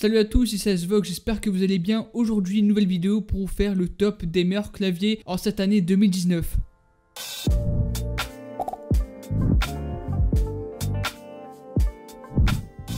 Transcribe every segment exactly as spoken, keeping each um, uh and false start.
Salut à tous, c'est Asvox, j'espère que vous allez bien. Aujourd'hui, une nouvelle vidéo pour vous faire le top des meilleurs claviers en cette année deux mille dix-neuf.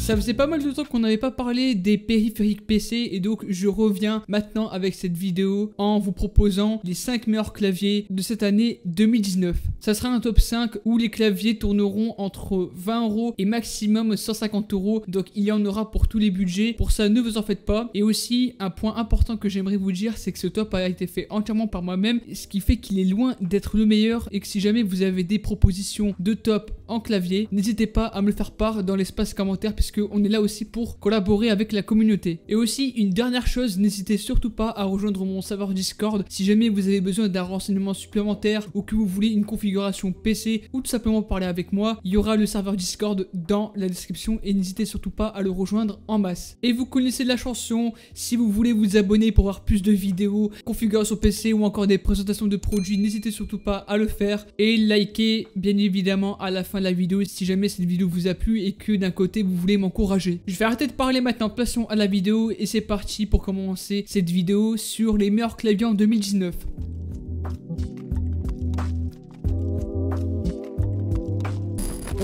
Ça faisait pas mal de temps qu'on n'avait pas parlé des périphériques P C et donc je reviens maintenant avec cette vidéo en vous proposant les cinq meilleurs claviers de cette année deux mille dix-neuf. Ça sera un top cinq où les claviers tourneront entre vingt euros et maximum cent cinquante euros, donc il y en aura pour tous les budgets. Pour ça, ne vous en faites pas. Et aussi, un point important que j'aimerais vous dire, c'est que ce top a été fait entièrement par moi-même, ce qui fait qu'il est loin d'être le meilleur et que si jamais vous avez des propositions de top en clavier, n'hésitez pas à me le faire part dans l'espace commentaire puisque on est là aussi pour collaborer avec la communauté. Et aussi une dernière chose, n'hésitez surtout pas à rejoindre mon serveur Discord si jamais vous avez besoin d'un renseignement supplémentaire ou que vous voulez une configuration P C ou tout simplement parler avec moi. Il y aura le serveur Discord dans la description et n'hésitez surtout pas à le rejoindre en masse. Et vous connaissez la chanson, si vous voulez vous abonner pour voir plus de vidéos, configuration P C ou encore des présentations de produits, n'hésitez surtout pas à le faire et likez bien évidemment à la fin de la vidéo si jamais cette vidéo vous a plu et que d'un côté vous voulez m'encourager. Je vais arrêter de parler maintenant, passons à la vidéo et c'est parti pour commencer cette vidéo sur les meilleurs claviers en deux mille dix-neuf.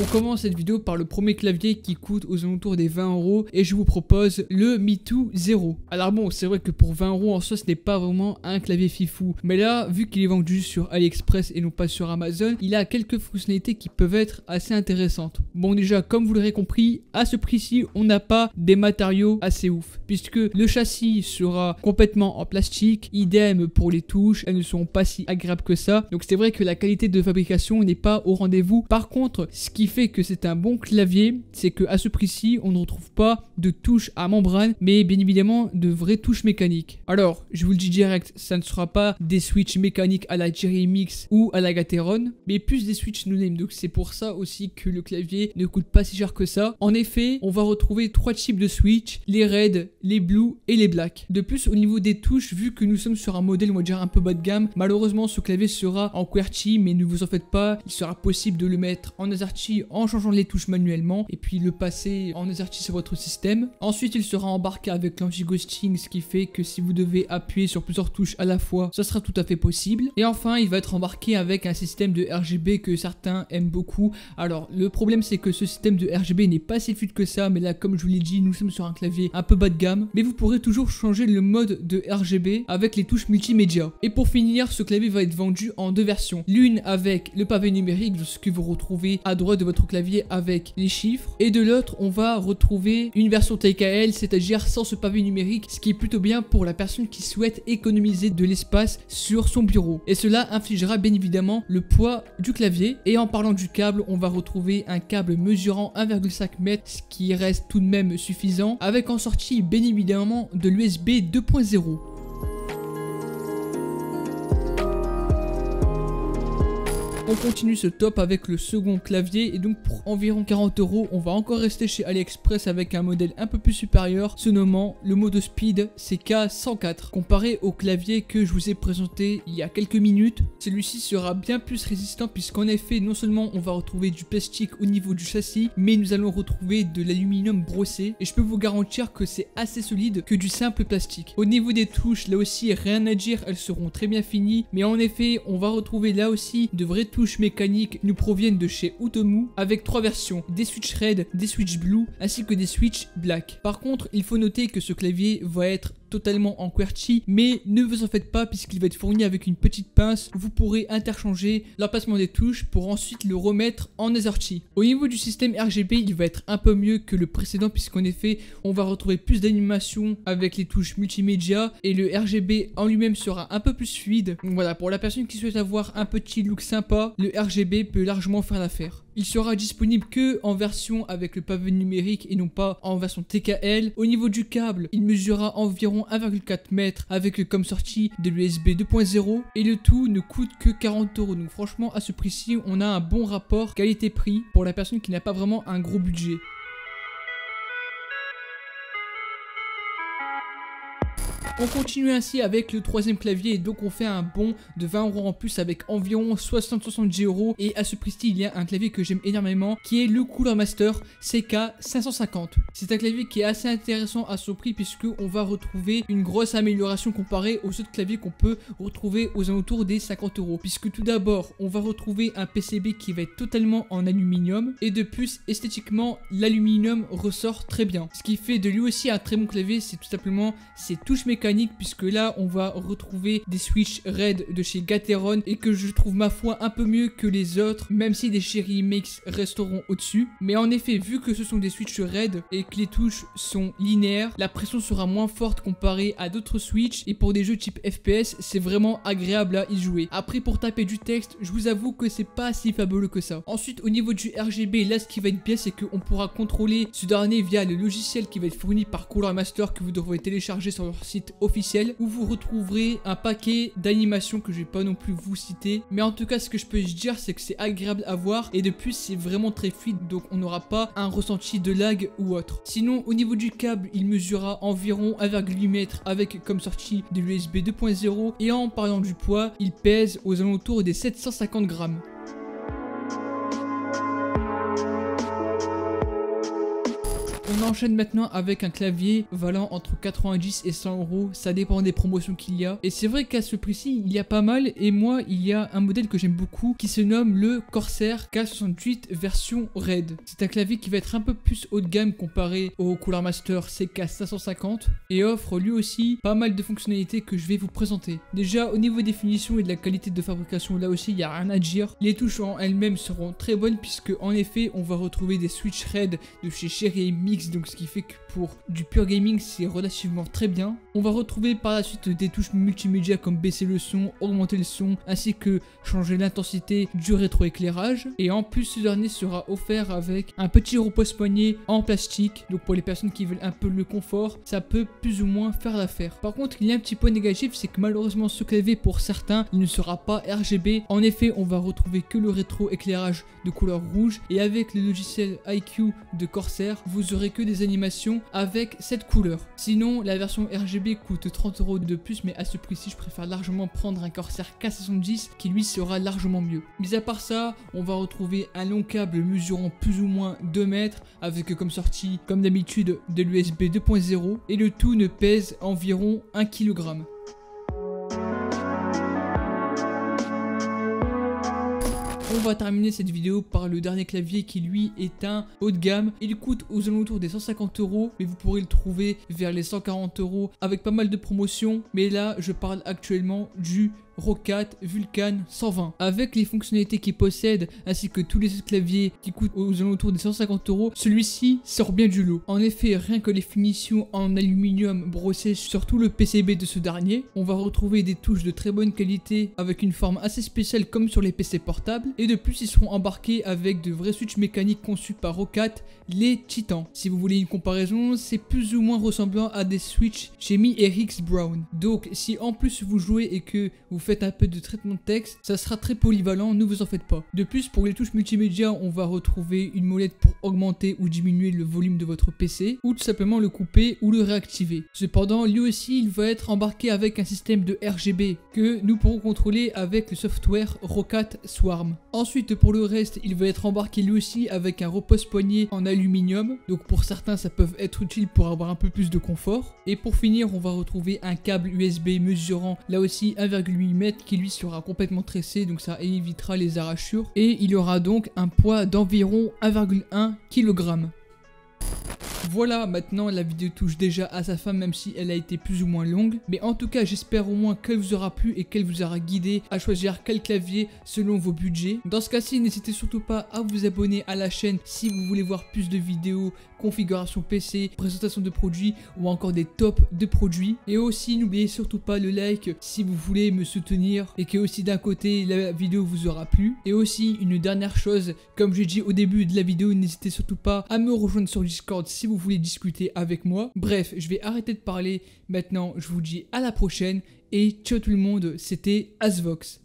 On commence cette vidéo par le premier clavier qui coûte aux alentours des vingt euros et je vous propose le MeToo Zero. Alors bon, c'est vrai que pour vingt euros en soi, ce n'est pas vraiment un clavier fifou. Mais là, vu qu'il est vendu sur AliExpress et non pas sur Amazon, il a quelques fonctionnalités qui peuvent être assez intéressantes. Bon déjà, comme vous l'aurez compris, à ce prix-ci, on n'a pas des matériaux assez ouf. Puisque le châssis sera complètement en plastique, idem pour les touches, elles ne seront pas si agréables que ça. Donc c'est vrai que la qualité de fabrication n'est pas au rendez-vous. Par contre, ce qui fait que c'est un bon clavier, c'est que à ce prix-ci, on ne retrouve pas de touches à membrane, mais bien évidemment de vraies touches mécaniques. Alors, je vous le dis direct, ça ne sera pas des switches mécaniques à la Cherry M X ou à la Gateron, mais plus des switches no-name. Donc c'est pour ça aussi que le clavier ne coûte pas si cher que ça. En effet, on va retrouver trois types de switch, les reds, les blues et les blacks. De plus, au niveau des touches, vu que nous sommes sur un modèle, on va dire un peu bas de gamme, malheureusement ce clavier sera en QWERTY, mais ne vous en faites pas, il sera possible de le mettre en AZERTY en changeant les touches manuellement et puis le passer en AZERTY sur votre système. Ensuite, il sera embarqué avec l'anti-ghosting, ce qui fait que si vous devez appuyer sur plusieurs touches à la fois, ça sera tout à fait possible. Et enfin, il va être embarqué avec un système de R G B que certains aiment beaucoup. Alors, le problème, c'est que ce système de R G B n'est pas si fluide que ça, mais là, comme je vous l'ai dit, nous sommes sur un clavier un peu bas de gamme, mais vous pourrez toujours changer le mode de R G B avec les touches multimédia. Et pour finir, ce clavier va être vendu en deux versions. L'une avec le pavé numérique, ce que vous retrouvez à droite de votre clavier avec les chiffres, et de l'autre on va retrouver une version T K L, c'est-à-dire sans ce pavé numérique, ce qui est plutôt bien pour la personne qui souhaite économiser de l'espace sur son bureau, et cela infligera bien évidemment le poids du clavier. Et en parlant du câble, on va retrouver un câble mesurant un virgule cinq mètres, ce qui reste tout de même suffisant, avec en sortie bien évidemment de l'U S B deux point zéro. On continue ce top avec le second clavier et donc pour environ quarante euros, on va encore rester chez AliExpress avec un modèle un peu plus supérieur, se nommant le Modo Speed C K cent quatre. Comparé au clavier que je vous ai présenté il y a quelques minutes, celui-ci sera bien plus résistant puisqu'en effet, non seulement on va retrouver du plastique au niveau du châssis, mais nous allons retrouver de l'aluminium brossé et je peux vous garantir que c'est assez solide que du simple plastique. Au niveau des touches, là aussi rien à dire, elles seront très bien finies, mais en effet, on va retrouver là aussi de vraies touches. Les touches mécaniques nous proviennent de chez Outemu avec trois versions, des switches red, des switches blue ainsi que des switches black. Par contre, il faut noter que ce clavier va être totalement en QWERTY, mais ne vous en faites pas puisqu'il va être fourni avec une petite pince. Vous pourrez interchanger l'emplacement des touches pour ensuite le remettre en AZERTY. Au niveau du système R G B, il va être un peu mieux que le précédent puisqu'en effet on va retrouver plus d'animation avec les touches multimédia et le R G B en lui-même sera un peu plus fluide. Donc voilà, pour la personne qui souhaite avoir un petit look sympa, le R G B peut largement faire l'affaire. Il sera disponible que en version avec le pavé numérique et non pas en version T K L. Au niveau du câble, il mesurera environ un virgule quatre mètres avec le com sortie de l'U S B deux point zéro et le tout ne coûte que quarante euros. Donc franchement, à ce prix-ci, on a un bon rapport qualité-prix pour la personne qui n'a pas vraiment un gros budget. On continue ainsi avec le troisième clavier et donc on fait un bond de vingt euros en plus avec environ soixante à soixante-dix euros. Et à ce prix-ci, il y a un clavier que j'aime énormément qui est le Cooler Master C K cinq cent cinquante. C'est un clavier qui est assez intéressant à son prix puisque on va retrouver une grosse amélioration comparée aux autres claviers qu'on peut retrouver aux alentours des cinquante euros. Puisque tout d'abord, on va retrouver un P C B qui va être totalement en aluminium et de plus esthétiquement, l'aluminium ressort très bien. Ce qui fait de lui aussi un très bon clavier, c'est tout simplement ses touches mécaniques puisque là, on va retrouver des switches R E D de chez Gateron et que je trouve ma foi un peu mieux que les autres, même si des Cherry M X resteront au-dessus. Mais en effet, vu que ce sont des switches R E D et que les touches sont linéaires, la pression sera moins forte comparée à d'autres switches et pour des jeux type F P S, c'est vraiment agréable à y jouer. Après, pour taper du texte, je vous avoue que c'est pas si fabuleux que ça. Ensuite, au niveau du R G B, là, ce qui va être bien, c'est qu'on pourra contrôler ce dernier via le logiciel qui va être fourni par Cooler Master que vous devrez télécharger sur leur site officiel où vous retrouverez un paquet d'animations que je vais pas non plus vous citer. Mais en tout cas, ce que je peux dire, c'est que c'est agréable à voir et de plus, c'est vraiment très fluide, donc on n'aura pas un ressenti de lag ou autre. Sinon, au niveau du câble, il mesurera environ un virgule huit mètres avec comme sortie de l'U S B deux point zéro et en parlant du poids, il pèse aux alentours des sept cent cinquante grammes. On enchaîne maintenant avec un clavier valant entre quatre-vingt-dix et cent euros, ça dépend des promotions qu'il y a. Et c'est vrai qu'à ce prix-ci, il y a pas mal. Et moi, il y a un modèle que j'aime beaucoup qui se nomme le Corsair K soixante-huit version R E D. C'est un clavier qui va être un peu plus haut de gamme comparé au Cooler Master C K cinq cent cinquante et offre lui aussi pas mal de fonctionnalités que je vais vous présenter. Déjà, au niveau des finitions et de la qualité de fabrication, là aussi, il n'y a rien à dire. Les touches en elles-mêmes seront très bonnes puisque en effet, on va retrouver des switches R E D de chez Cherry M X. Donc ce qui fait que pour du pur gaming c'est relativement très bien. On va retrouver par la suite des touches multimédia comme baisser le son, augmenter le son ainsi que changer l'intensité du rétroéclairage. Et en plus ce dernier sera offert avec un petit repose-poignet en plastique. Donc pour les personnes qui veulent un peu le confort, ça peut plus ou moins faire l'affaire. Par contre il y a un petit point négatif, c'est que malheureusement ce clavier pour certains il ne sera pas R G B. En effet on va retrouver que le rétroéclairage de couleur rouge et avec le logiciel iCUE de Corsair vous aurez que des animations avec cette couleur. Sinon la version R G B coûte trente euros de plus, mais à ce prix-ci je préfère largement prendre un Corsair K soixante-dix qui lui sera largement mieux. Mis à part ça, on va retrouver un long câble mesurant plus ou moins deux mètres avec comme sortie comme d'habitude de l'U S B deux point zéro et le tout ne pèse environ un kilogramme. On va terminer cette vidéo par le dernier clavier qui lui est un haut de gamme. Il coûte aux alentours des cent cinquante euros, mais vous pourrez le trouver vers les cent quarante euros avec pas mal de promotions. Mais là, je parle actuellement du Roccat Vulcan cent vingt. Avec les fonctionnalités qu'il possède ainsi que tous les autres claviers qui coûtent aux alentours des cent cinquante euros, celui-ci sort bien du lot. En effet, rien que les finitions en aluminium brossées sur tout le P C B de ce dernier, on va retrouver des touches de très bonne qualité avec une forme assez spéciale comme sur les P C portables. Et de plus, ils seront embarqués avec de vrais switches mécaniques conçus par Roccat, les Titans. Si vous voulez une comparaison, c'est plus ou moins ressemblant à des switches chez Mi et Rix Brown. Donc, si en plus vous jouez et que vous faites Faites un peu de traitement de texte, ça sera très polyvalent, ne vous en faites pas. De plus, pour les touches multimédia, on va retrouver une molette pour augmenter ou diminuer le volume de votre P C, ou tout simplement le couper ou le réactiver. Cependant, lui aussi, il va être embarqué avec un système de R G B que nous pourrons contrôler avec le software Roccat Swarm. Ensuite, pour le reste, il va être embarqué lui aussi avec un repose-poignet en aluminium. Donc pour certains, ça peut être utile pour avoir un peu plus de confort. Et pour finir, on va retrouver un câble U S B mesurant là aussi un virgule huit mètres qui lui sera complètement tressé, donc ça évitera les arrachures et il aura donc un poids d'environ un virgule un kilogramme. Voilà, maintenant la vidéo touche déjà à sa fin même si elle a été plus ou moins longue. Mais en tout cas j'espère au moins qu'elle vous aura plu et qu'elle vous aura guidé à choisir quel clavier selon vos budgets. Dans ce cas-ci n'hésitez surtout pas à vous abonner à la chaîne si vous voulez voir plus de vidéos, configuration P C, présentation de produits ou encore des tops de produits. Et aussi n'oubliez surtout pas le like si vous voulez me soutenir et que aussi d'un côté la vidéo vous aura plu. Et aussi une dernière chose, comme j'ai dit au début de la vidéo, n'hésitez surtout pas à me rejoindre sur Discord si vous voulez discuter avec moi. Bref, je vais arrêter de parler maintenant, je vous dis à la prochaine et ciao tout le monde, c'était Asvox.